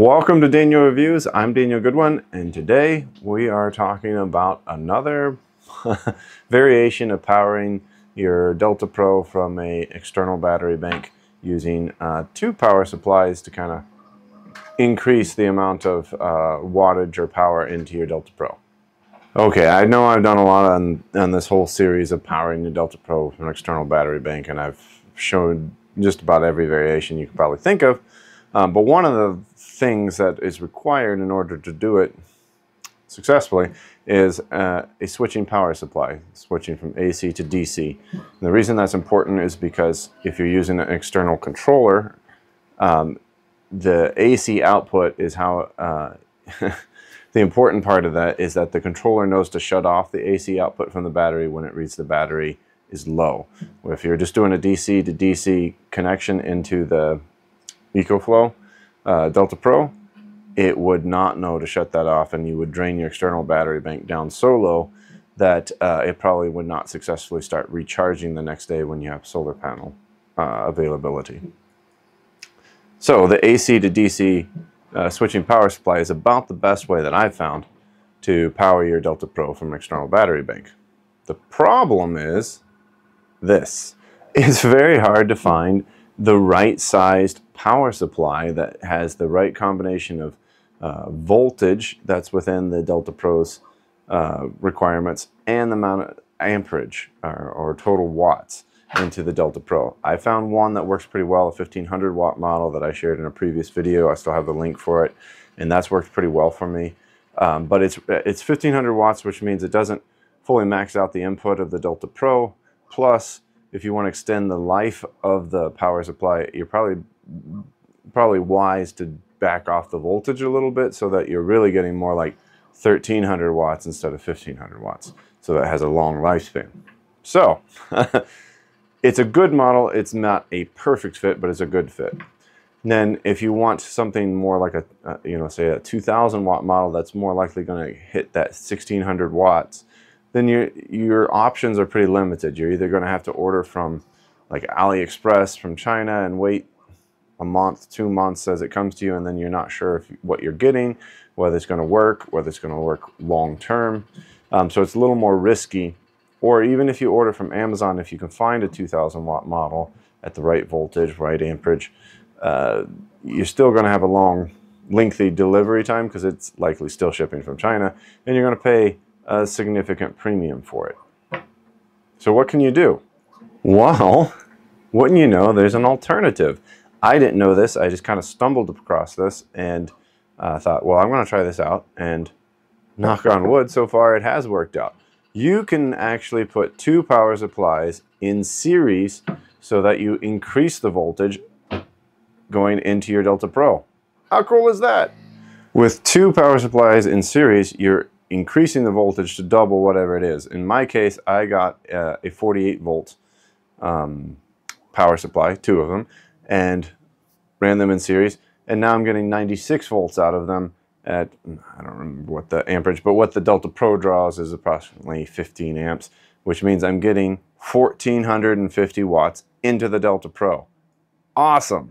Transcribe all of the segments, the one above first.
Welcome to Daniel Reviews. I'm Daniel Goodwin, and today we are talking about another variation of powering your Delta Pro from an external battery bank using two power supplies to kind of increase the amount of wattage or power into your Delta Pro. Okay, I know I've done a lot on this whole series of powering the Delta Pro from an external battery bank, and I've shown just about every variation you can probably think of. But one of the things that is required in order to do it successfully is a switching power supply, switching from AC to DC. And the reason that's important is because if you're using an external controller, the AC output is how, the important part of that is that the controller knows to shut off the AC output from the battery when it reads the battery is low. If you're just doing a DC to DC connection into the EcoFlow Delta Pro, it would not know to shut that off, and you would drain your external battery bank down so low that it probably would not successfully start recharging the next day when you have solar panel availability. So the AC to DC switching power supply is about the best way that I've found to power your Delta Pro from an external battery bank. The problem is this. It's very hard to find the right sized power supply that has the right combination of voltage that's within the Delta Pro's requirements and the amount of amperage or total watts into the Delta Pro. I found one that works pretty well, a 1500 watt model that I shared in a previous video. I still have the link for it, and that's worked pretty well for me. But it's 1500 watts, which means it doesn't fully max out the input of the Delta Pro. Plus, if you want to extend the life of the power supply, you're probably wise to back off the voltage a little bit so that you're really getting more like 1300 watts instead of 1500 watts. So that has a long lifespan. So it's a good model. It's not a perfect fit, but it's a good fit. And then if you want something more like a say a 2000 watt model, that's more likely going to hit that 1600 watts. Then your options are pretty limited. You're either going to have to order from like AliExpress from China and wait a month, 2 months as it comes to you, and then you're not sure if, what you're getting, whether it's going to work, whether it's going to work long term. So it's a little more risky. Or even if you order from Amazon, if you can find a 2000 watt model at the right voltage, right amperage, you're still going to have a long, lengthy delivery time because it's likely still shipping from China, and you're going to pay a significant premium for it. So what can you do? Well, wouldn't you know, there's an alternative. I didn't know this. I just kind of stumbled across this and thought, well, I'm going to try this out, and knock on wood, so far it has worked out. You can actually put two power supplies in series so that you increase the voltage going into your Delta Pro. How cool is that? With two power supplies in series, you're increasing the voltage to double whatever it is. In my case, I got a 48 volt power supply, two of them, and ran them in series. And now I'm getting 96 volts out of them at, I don't remember what the amperage, but what the Delta Pro draws is approximately 15 amps, which means I'm getting 1450 watts into the Delta Pro. Awesome.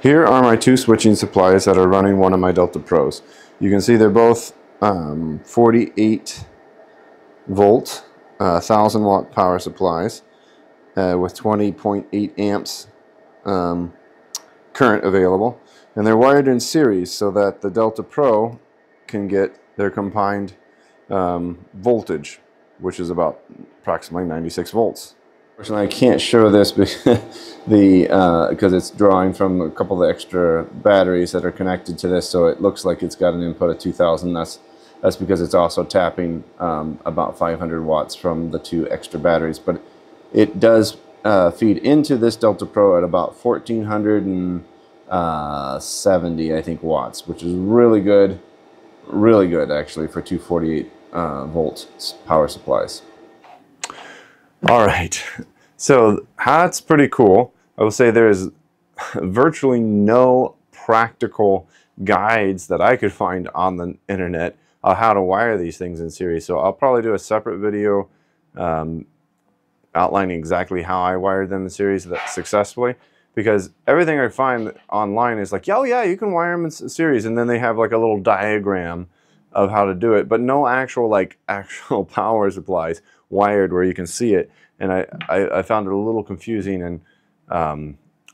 Here are my two switching supplies that are running one of my Delta Pros. You can see they're both 48 volt 1000 watt power supplies with 20.8 amps current available, and they're wired in series so that the Delta Pro can get their combined voltage, which is about approximately 96 volts. Personally, I can't show this because it's drawing from a couple of the extra batteries that are connected to this, so it looks like it's got an input of 2000. That's because it's also tapping about 500 watts from the two extra batteries. But it does feed into this Delta Pro at about 1470, I think, watts, which is really good actually for two 48 volt power supplies. All right, so that's pretty cool. I will say there is virtually no practical guides that I could find on the internet on how to wire these things in series. So I'll probably do a separate video outlining exactly how I wired them in series successfully. because everything I find online is like, oh yeah, you can wire them in series, and then they have like a little diagram of how to do it, but no actual actual power supplies wired where you can see it. And I found it a little confusing, and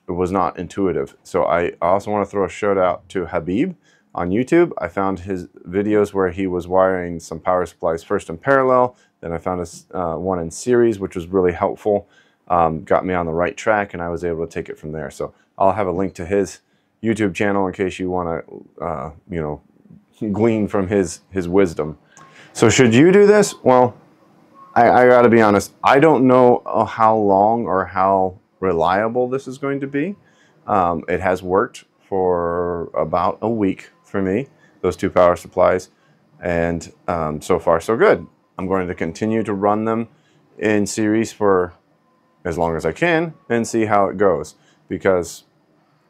it was not intuitive. So I also want to throw a shout out to Haseeb on YouTube. I found his videos where he was wiring some power supplies first in parallel, then I found one in series, which was really helpful. Got me on the right track, and I was able to take it from there. So I'll have a link to his YouTube channel in case you want to, you know, glean from his wisdom. So should you do this? Well, I gotta be honest, I don't know how long or how reliable this is going to be. It has worked for about a week for me, those two power supplies, and so far so good. I'm going to continue to run them in series for as long as I can and see how it goes, because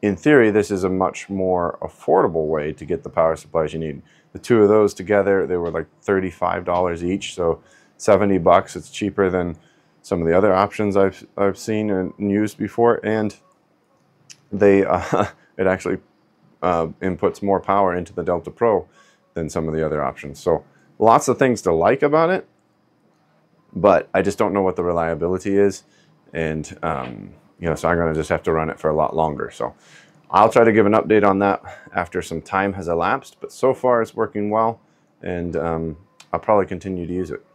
in theory, this is a much more affordable way to get the power supplies you need. The two of those together, they were like $35 each, so $70. It's cheaper than some of the other options I've seen and used before, and they it actually inputs more power into the Delta Pro than some of the other options. So lots of things to like about it, but I just don't know what the reliability is, and you know, so I'm going to just have to run it for a lot longer. So I'll try to give an update on that after some time has elapsed, but so far it's working well, and I'll probably continue to use it.